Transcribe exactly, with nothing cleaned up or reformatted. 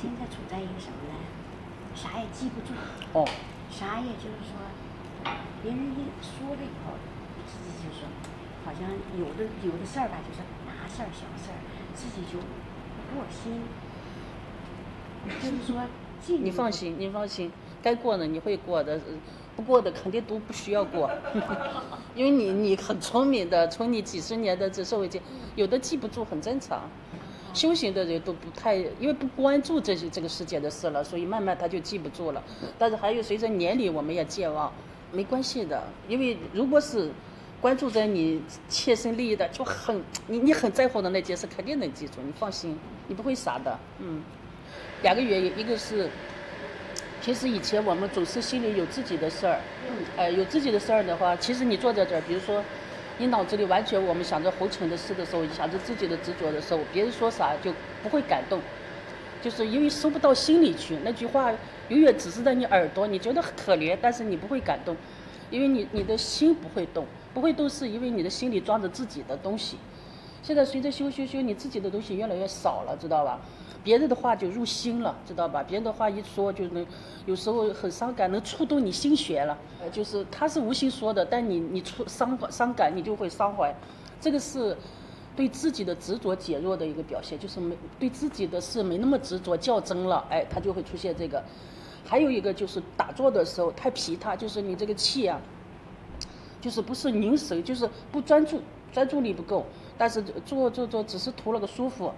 现在处在一个什么呢？啥也记不住。哦。啥也就是说，别人一说了以后，自己就说，好像有的有的事儿吧，就是大事儿、小事儿，自己就不过心。就是说，你放心，你放心，该过的你会过的。 不过的肯定都不需要过，因为你你很聪明的，从你几十年的这社会经，有的记不住很正常。修行的人都不太，因为不关注这些这个世界的事了，所以慢慢他就记不住了。但是还有随着年龄，我们也健忘，没关系的，因为如果是关注在你切身利益的，就很你你很在乎的那件事，肯定能记住，你放心，你不会傻的。嗯，两个原因，一个是。 其实以前我们总是心里有自己的事儿，呃，有自己的事儿的话，其实你坐在这儿，比如说，你脑子里完全我们想着侯成的事的时候，想着自己的执着的时候，别人说啥就不会感动，就是因为收不到心里去。那句话永远只是在你耳朵，你觉得很可怜，但是你不会感动，因为你你的心不会动，不会动是因为你的心里装着自己的东西。现在随着修修修，你自己的东西越来越少了，知道吧？ 别人的话就入心了，知道吧？别人的话一说就能，有时候很伤感，能触动你心弦了。呃，就是他是无心说的，但你你触伤伤感，你就会伤怀。这个是对自己的执着减弱的一个表现，就是没对自己的事没那么执着较真了，哎，他就会出现这个。还有一个就是打坐的时候太疲沓，就是你这个气啊，就是不是凝神，就是不专注，专注力不够。但是做做做只是图了个舒服。